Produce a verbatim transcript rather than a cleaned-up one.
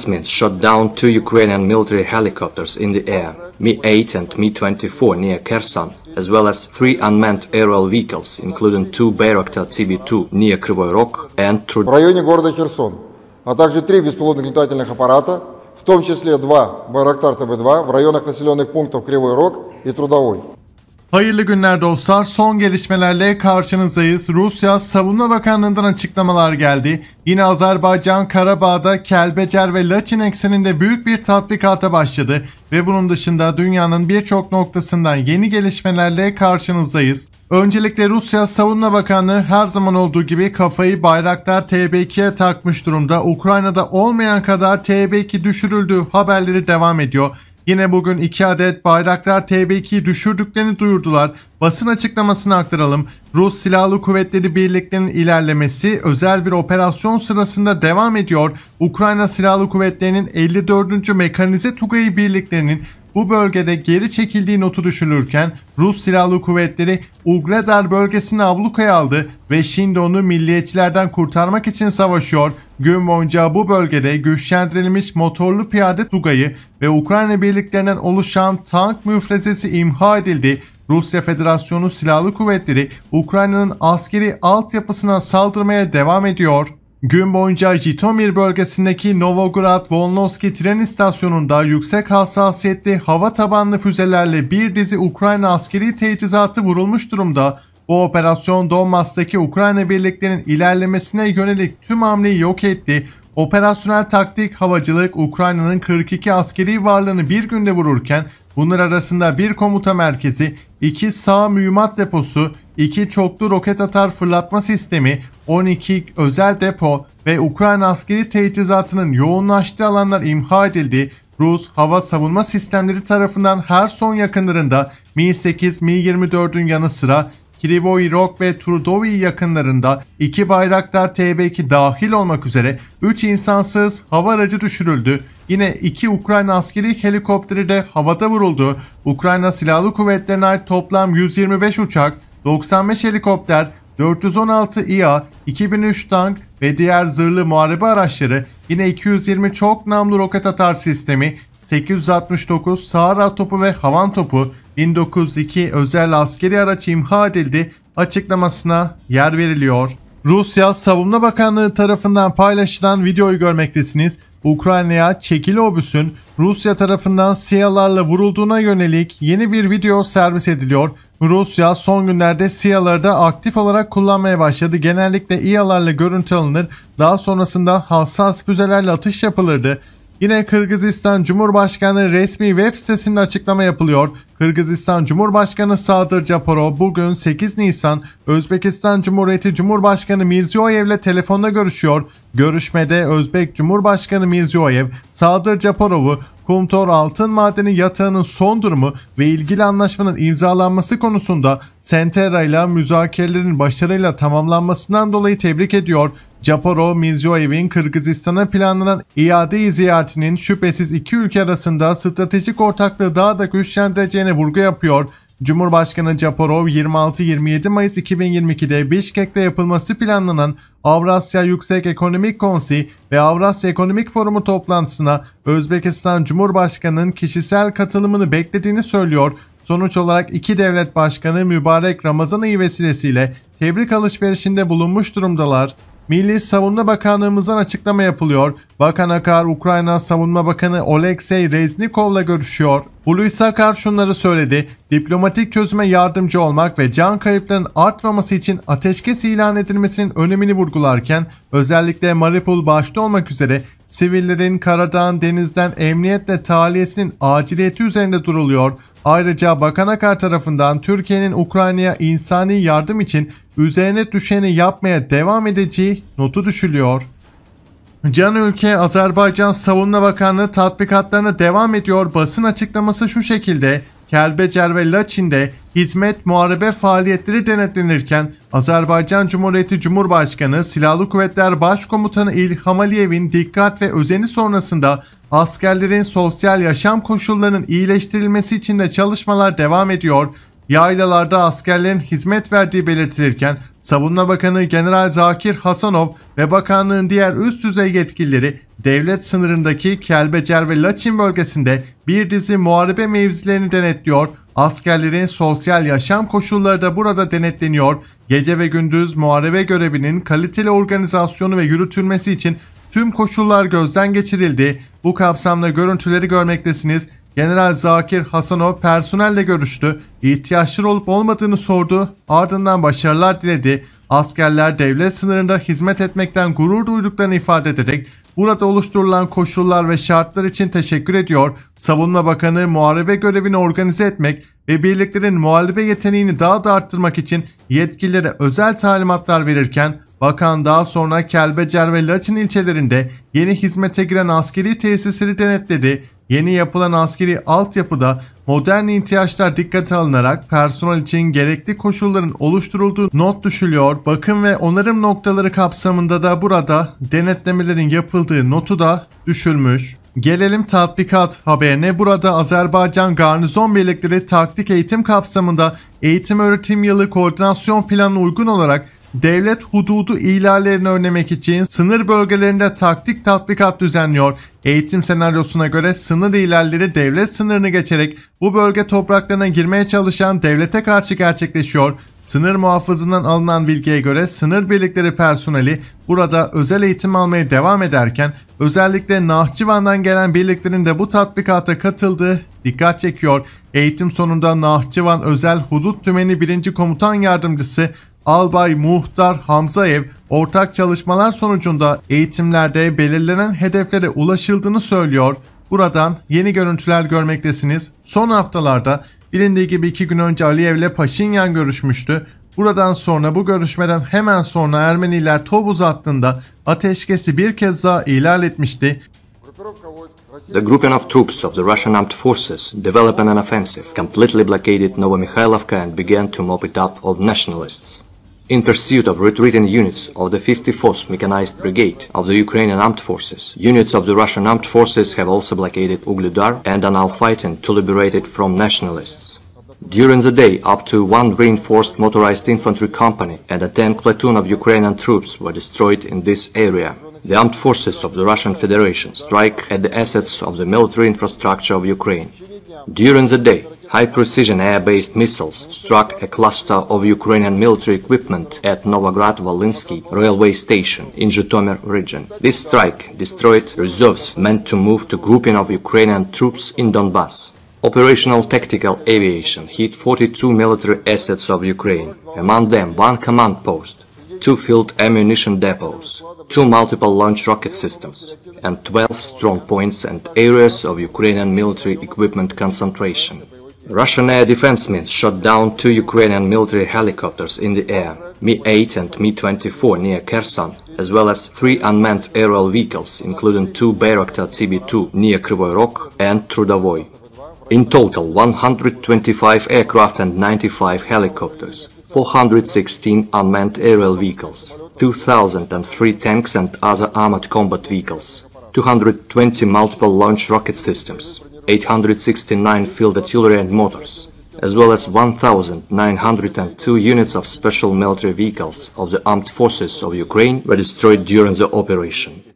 Smiths shot down two Ukrainian military helicopters in the air, Mi eight and Mi twenty-four near Kherson, as well as three unmanned aerial vehicles, including two Bayraktar T B two near Kryvyi Rih and Trudov. В районе города Херсон, а также три беспилотных летательных аппарата, в том числе два Bayraktar T B two в районах населенных пунктов Kryvyi Rih и Трудовой. Hayırlı günler dostlar. Son gelişmelerle karşınızdayız. Rusya Savunma Bakanlığı'ndan açıklamalar geldi. Yine Azerbaycan, Karabağ'da, Kelbecer ve Laçin ekseninde büyük bir tatbikata başladı. Ve bunun dışında dünyanın birçok noktasından yeni gelişmelerle karşınızdayız. Öncelikle Rusya Savunma Bakanlığı her zaman olduğu gibi kafayı Bayraktar T B iki'ye takmış durumda. Ukrayna'da olmayan kadar T B iki düşürüldü haberleri devam ediyor. Yine bugün iki adet Bayraktar T B iki'yi düşürdüklerini duyurdular. Basın açıklamasını aktaralım. Rus Silahlı Kuvvetleri Birliklerinin ilerlemesi özel bir operasyon sırasında devam ediyor. Ukrayna Silahlı Kuvvetleri'nin elli dördüncü Mekanize Tugayı Birliklerinin bu bölgede geri çekildiği notu düşülürken Rus Silahlı Kuvvetleri Ugledar bölgesini ablukaya aldı ve şimdi onu milliyetçilerden kurtarmak için savaşıyor. Gün boyunca bu bölgede güçlendirilmiş motorlu piyade tugayı ve Ukrayna birliklerinden oluşan tank müfrezesi imha edildi. Rusya Federasyonu Silahlı Kuvvetleri Ukrayna'nın askeri altyapısına saldırmaya devam ediyor. Gün boyunca Zhytomyr bölgesindeki Novograd-Volynsky tren istasyonunda yüksek hassasiyetli hava tabanlı füzelerle bir dizi Ukrayna askeri teçhizatı vurulmuş durumda. Bu operasyon Donbas'taki Ukrayna birliklerinin ilerlemesine yönelik tüm hamleyi yok etti. Operasyonel taktik havacılık Ukrayna'nın kırk iki askeri varlığını bir günde vururken bunlar arasında bir komuta merkezi, iki sağ mühimmat deposu, iki çoklu roket atar fırlatma sistemi, on iki özel depo ve Ukrayna askeri teçhizatının yoğunlaştığı alanlar imha edildi. Rus hava savunma sistemleri tarafından Kherson yakınlarında Mi sekiz, Mi yirmi dördün yanı sıra Kryvyi Rih ve Trudov yakınlarında iki Bayraktar T B iki dahil olmak üzere üç insansız hava aracı düşürüldü. Yine iki Ukrayna askeri helikopteri de havada vuruldu. Ukrayna Silahlı Kuvvetleri'ne ait toplam yüz yirmi beş uçak, doksan beş helikopter, dört yüz on altı İHA, iki bin üç tank ve diğer zırhlı muharebe araçları, yine iki yüz yirmi çok namlu roket atar sistemi, sekiz yüz altmış dokuz Saara topu ve havan topu, bin dokuz yüz iki özel askeri araç imha edildi açıklamasına yer veriliyor. Rusya Savunma Bakanlığı tarafından paylaşılan videoyu görmektesiniz. Ukrayna'ya çekili obüsün Rusya tarafından S İ A'larla vurulduğuna yönelik yeni bir video servis ediliyor. Rusya son günlerde S İ A'ları da aktif olarak kullanmaya başladı. Genellikle İ A'larla görüntü alınır. Daha sonrasında hassas füzelerle atış yapılırdı. Yine Kırgızistan Cumhurbaşkanı resmi web sitesinde açıklama yapılıyor. Kırgızistan Cumhurbaşkanı Sadyr Japarov bugün sekiz Nisan Özbekistan Cumhuriyeti Cumhurbaşkanı Mirziyoyev ile telefonda görüşüyor. Görüşmede Özbek Cumhurbaşkanı Mirziyoyev, Sadyr Japarov'u Kumtor altın madeni yatağının son durumu ve ilgili anlaşmanın imzalanması konusunda Senterra ile müzakerelerin başarıyla tamamlanmasından dolayı tebrik ediyor. Japarov, Mirziyoyev'in Kırgızistan'a planlanan iade ziyaretinin şüphesiz iki ülke arasında stratejik ortaklığı daha da güçlendireceğine vurgu yapıyor. Cumhurbaşkanı Japarov yirmi altı yirmi yedi Mayıs iki bin yirmi iki'de Bişkek'te yapılması planlanan Avrasya Yüksek Ekonomik Konseyi ve Avrasya Ekonomik Forumu toplantısına Özbekistan Cumhurbaşkanı'nın kişisel katılımını beklediğini söylüyor. Sonuç olarak iki devlet başkanı mübarek Ramazan ayı vesilesiyle tebrik alışverişinde bulunmuş durumdalar. Milli Savunma Bakanlığımızdan açıklama yapılıyor. Bakan Akar, Ukrayna Savunma Bakanı Oleksiy Reznikov'la görüşüyor. Hulusi Akar şunları söyledi. Diplomatik çözüme yardımcı olmak ve can kayıplarının artmaması için ateşkes ilan edilmesinin önemini vurgularken özellikle Mariupol başta olmak üzere sivillerin karadan, denizden emniyetle tahliyesinin aciliyeti üzerinde duruluyor. Ayrıca Bakan Akar tarafından Türkiye'nin Ukrayna'ya insani yardım için üzerine düşeni yapmaya devam edeceği notu düşülüyor. Can ülke Azerbaycan Savunma Bakanlığı tatbikatlarına devam ediyor. Basın açıklaması şu şekilde. Kelbecer ve Laçin'de hizmet muharebe faaliyetleri denetlenirken Azerbaycan Cumhuriyeti Cumhurbaşkanı Silahlı Kuvvetler Başkomutanı İlham Aliyev'in dikkat ve özeni sonrasında askerlerin sosyal yaşam koşullarının iyileştirilmesi için de çalışmalar devam ediyor. Yaylalarda askerlerin hizmet verdiği belirtilirken Savunma Bakanı General Zakir Hasanov ve bakanlığın diğer üst düzey yetkilileri devlet sınırındaki Kelbecer ve Laçin bölgesinde bir dizi muharebe mevzilerini denetliyor, askerlerin sosyal yaşam koşulları da burada denetleniyor. Gece ve gündüz muharebe görevinin kaliteli organizasyonu ve yürütülmesi için tüm koşullar gözden geçirildi. Bu kapsamda görüntüleri görmektesiniz. General Zakir Hasanov personelle görüştü, ihtiyaçları olup olmadığını sordu, ardından başarılar diledi. Askerler devlet sınırında hizmet etmekten gurur duyduklarını ifade ederek burada oluşturulan koşullar ve şartlar için teşekkür ediyor. Savunma Bakanı muharebe görevini organize etmek ve birliklerin muharebe yeteneğini daha da arttırmak için yetkililere özel talimatlar verirken, bakan daha sonra Kelbecer ve Laçin ilçelerinde yeni hizmete giren askeri tesisleri denetledi. Yeni yapılan askeri altyapıda modern ihtiyaçlar dikkate alınarak personel için gerekli koşulların oluşturulduğu not düşülüyor. Bakım ve onarım noktaları kapsamında da burada denetlemelerin yapıldığı notu da düşülmüş. Gelelim tatbikat haberine. Burada Azerbaycan Garnizon Birlikleri taktik eğitim kapsamında eğitim öğretim yılı koordinasyon planına uygun olarak devlet hududu ihlallerini önlemek için sınır bölgelerinde taktik tatbikat düzenliyor. Eğitim senaryosuna göre sınır ihlalleri devlet sınırını geçerek bu bölge topraklarına girmeye çalışan devlete karşı gerçekleşiyor. Sınır muhafızından alınan bilgiye göre sınır birlikleri personeli burada özel eğitim almaya devam ederken özellikle Nahçıvan'dan gelen birliklerin de bu tatbikata katıldığı dikkat çekiyor. Eğitim sonunda Nahçıvan Özel Hudut Tümeni birinci Komutan Yardımcısı Albay Muhtar Hamzaev ortak çalışmalar sonucunda eğitimlerde belirlenen hedeflere ulaşıldığını söylüyor. Buradan yeni görüntüler görmektesiniz. Son haftalarda bilindiği gibi iki gün önce Aliyev ile Paşinyan görüşmüştü. Buradan sonra bu görüşmeden hemen sonra Ermeniler Tovuz hattında ateşkesi bir kez daha ihlal etmişti. The grouping of troops of the Russian armed forces developed an offensive, completely blockaded Novomikhailovka and began to mop it up of nationalists. In pursuit of retreating units of the fifty-fourth Mechanized Brigade of the Ukrainian armed forces, units of the Russian armed forces have also blockaded Ugledar and are now fighting to liberate it from nationalists. During the day, up to one reinforced motorized infantry company and a tank platoon of Ukrainian troops were destroyed in this area. The armed forces of the Russian Federation strike at the assets of the military infrastructure of Ukraine. During the day, high-precision air-based missiles struck a cluster of Ukrainian military equipment at Novograd-Volynsky railway station in Zhytomyr region. This strike destroyed reserves meant to move to grouping of Ukrainian troops in Donbas. Operational tactical aviation hit forty-two military assets of Ukraine, among them one command post, two field ammunition depots, two multiple launch rocket systems, and twelve strong points and areas of Ukrainian military equipment concentration. Russian air defense means shot down two Ukrainian military helicopters in the air, Mi eight and Mi twenty-four near Kherson, as well as three unmanned aerial vehicles, including two Bayraktar T B two near Kryvyi Rih and Trudov. In total, one hundred twenty-five aircraft and ninety-five helicopters, four hundred sixteen unmanned aerial vehicles, two thousand three tanks and other armored combat vehicles, two hundred twenty multiple launch rocket systems, eight hundred sixty-nine field artillery and mortars, as well as one thousand nine hundred two units of special military vehicles of the armed forces of Ukraine were destroyed during the operation.